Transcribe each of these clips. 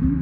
Get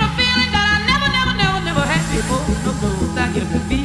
a feeling that I never had before. No blues, I get a feeling.